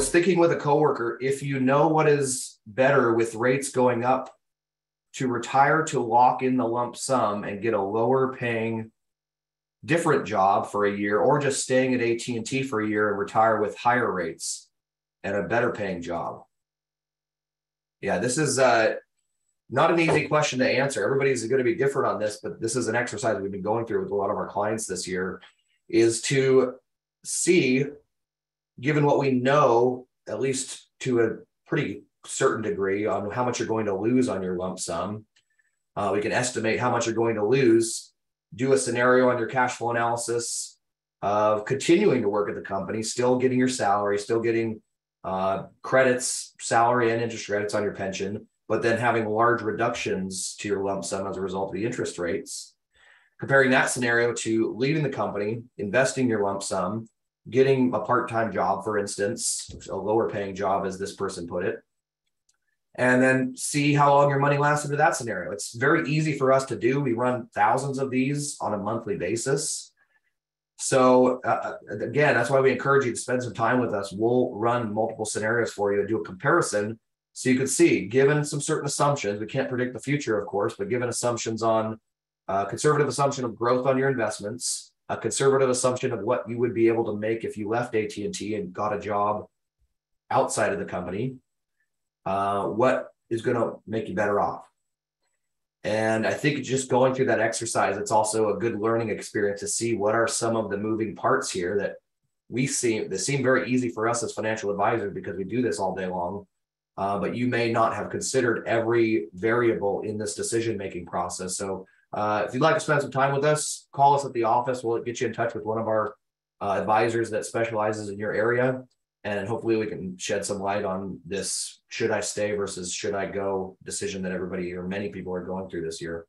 was thinking with a coworker, if you know what is better with rates going up, to retire to lock in the lump sum and get a lower paying different job for a year, or just staying at AT&T for a year and retire with higher rates and a better paying job. Yeah, this is not an easy question to answer. Everybody's going to be different on this, but this is an exercise we've been going through with a lot of our clients this year, is to see, given what we know, at least to a pretty certain degree, on how much you're going to lose on your lump sum. We can estimate how much you're going to lose, do a scenario on your cash flow analysis of continuing to work at the company, still getting your salary, still getting credits, salary and interest credits on your pension, but then having large reductions to your lump sum as a result of the interest rates. Comparing that scenario to leaving the company, investing your lump sum, getting a part-time job, for instance, a lower paying job, as this person put it, and then see how long your money lasts under that scenario. It's very easy for us to do. We run thousands of these on a monthly basis. So again, that's why we encourage you to spend some time with us. We'll run multiple scenarios for you and do a comparison so you can see, given some certain assumptions, we can't predict the future, of course, but given assumptions on conservative assumption of growth on your investments, a conservative assumption of what you would be able to make if you left AT&T and got a job outside of the company, what is going to make you better off. And I think just going through that exercise, it's also a good learning experience to see what are some of the moving parts here that we see that seem very easy for us as financial advisors because we do this all day long, but you may not have considered every variable in this decision-making process. So if you'd like to spend some time with us, call us at the office. We'll get you in touch with one of our advisors that specializes in your area. And hopefully we can shed some light on this should I stay versus should I go decision that everybody or many people are going through this year.